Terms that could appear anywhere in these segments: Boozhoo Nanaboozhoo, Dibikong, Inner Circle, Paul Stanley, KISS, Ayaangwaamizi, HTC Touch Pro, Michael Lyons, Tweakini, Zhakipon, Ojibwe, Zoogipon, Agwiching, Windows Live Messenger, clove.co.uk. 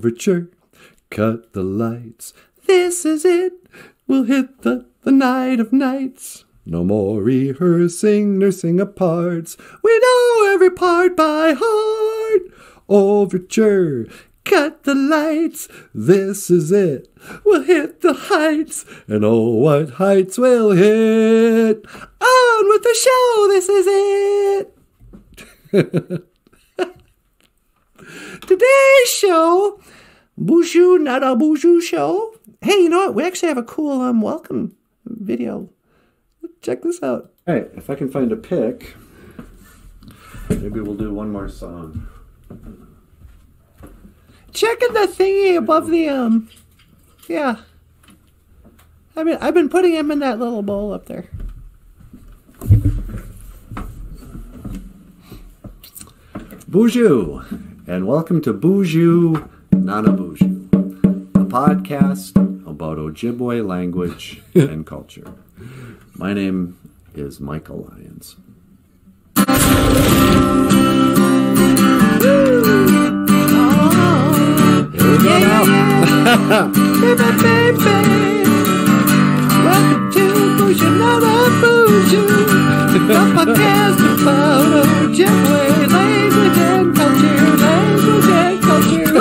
overture. Cut the lights. This is it. We'll hit the night of nights. No more rehearsing, nursing of parts. We know every part by heart. Overture. Cut the lights. This is it. We'll hit the heights. And oh, what heights we'll hit. On with the show. This is it. Today's show, Boozhoo Nanaboozhoo show. Hey, you know what? We actually have a cool welcome video. Check this out. All right, if I can find a pic, maybe we'll do one more song. Checking the thingy above the yeah. I mean, I've been putting him in that little bowl up there. Boozhoo. And welcome to Boozhoo Nanaboozhoo, a podcast about Ojibwe language and culture. My name is Michael Lyons. Welcome to Boozhoo Nanaboozhoo, a podcast about Ojibwe language and culture. I'm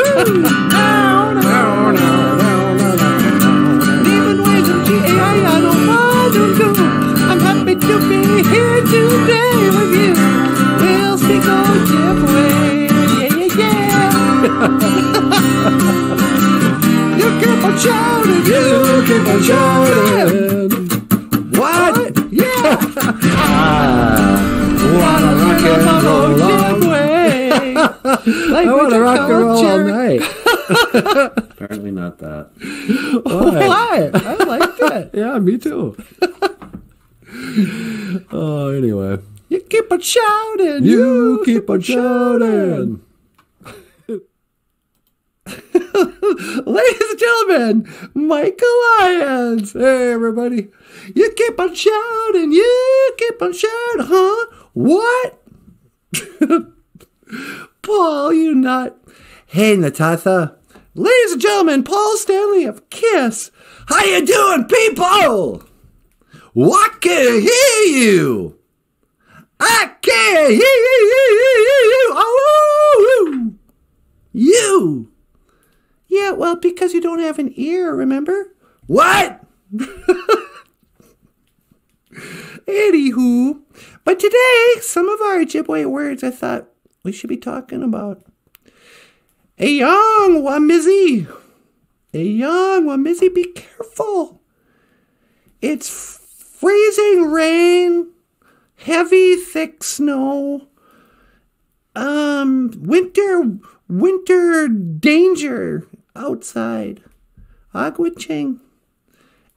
happy to be here today with you. We'll speak Ojibwe. Yeah, yeah, yeah. You keep on shouting. You keep on shouting. What? Yeah. What a rock and roll Ojibwe. I want to rock and roll all night. Apparently not that. Why? I liked it. Yeah, me too. Oh, anyway. You keep on shouting. You keep on shouting. Ladies and gentlemen, Michael Lyons. Hey, everybody. You keep on shouting. You keep on shouting. Huh? What? Paul, you nut. Hey, Natatha. Ladies and gentlemen, Paul Stanley of KISS. How you doing, people? I can hear you. I can hear you. Oh, you. Yeah, well, because you don't have an ear, remember? What? Anywho, but today, some of our Ojibwe words I thought we should be talking about. Ayaangwaamizi. Ayaangwaamizi, be careful. It's freezing rain, heavy, thick snow, winter danger outside. Agwiching.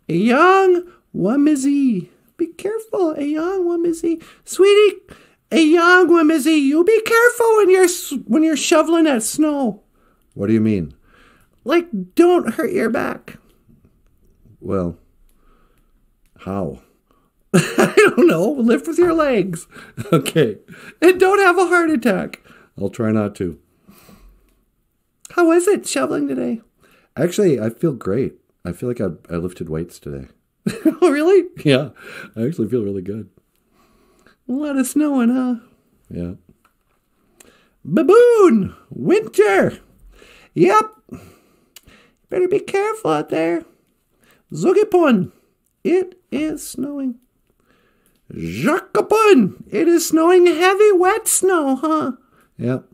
Ayaangwaamizi. Be careful, Ayaangwaamizi. Sweetie, Ayaangwaamizi, you be careful when you're shoveling that snow. What do you mean? Like, don't hurt your back. Well, how? I don't know. Lift with your legs. Okay. And don't have a heart attack. I'll try not to. How is it shoveling today? Actually, I feel great. I feel like I lifted weights today. Oh, really? Yeah. I actually feel really good. A lot of snowing, huh? Yeah. Baboon! Winter! Yep. Better be careful out there. Zoogipon! It is snowing. Zhakipon! It is snowing heavy, wet snow, huh? Yep.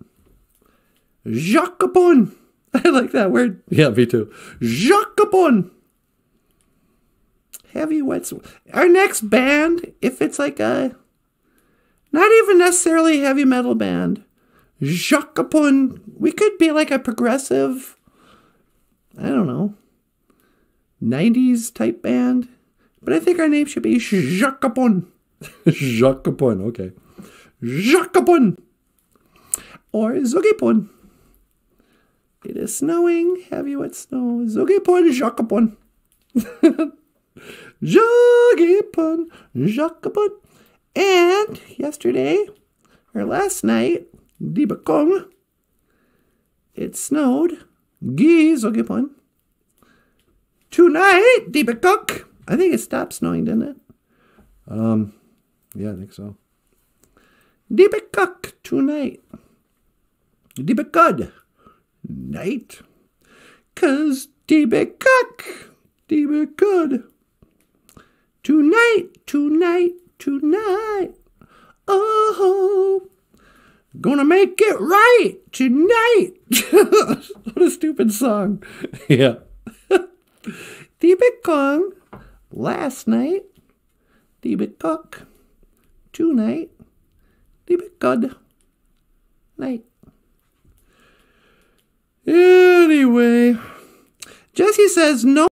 Zhakipon! I like that word. Yeah, me too. Zhakipon! Heavy, wet snow. Our next band, if it's like a... not even necessarily heavy metal band. Zhakipon. We could be like a progressive... I don't know. 90s type band. But I think our name should be Zhakipon. Zhakipon, okay. Zhakipon. Or Zoogipon. It is snowing. Heavy wet snow. Zoogipon, Zhakipon. Zoogipon, Zhakipon. And yesterday, or last night, Dibikong, it snowed. Gee, Zoogipon. Tonight, Dibikong. I think it stopped snowing, didn't it? Yeah, I think so. Dibikong tonight. Dibikong night. 'Cause Dibikong, Dibikong. Tonight, tonight, tonight. Oh, gonna make it right tonight. What a stupid song. Yeah. Dibikong last night. Dibikong tonight. Dibikong night. Anyway, Jesse says no.